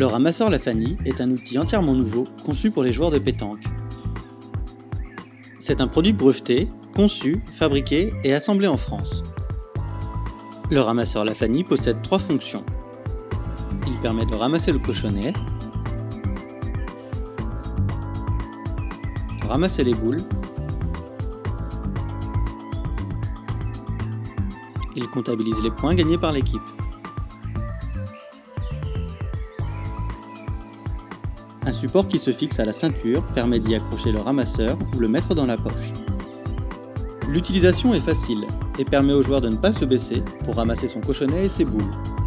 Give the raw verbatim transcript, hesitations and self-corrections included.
Le Ramasseur La Fanny est un outil entièrement nouveau conçu pour les joueurs de pétanque. C'est un produit breveté, conçu, fabriqué et assemblé en France. Le Ramasseur La Fanny possède trois fonctions. Il permet de ramasser le cochonnet, de ramasser les boules. Il comptabilise les points gagnés par l'équipe. Un support qui se fixe à la ceinture permet d'y accrocher le ramasseur ou le mettre dans la poche. L'utilisation est facile et permet au joueur de ne pas se baisser pour ramasser son cochonnet et ses boules.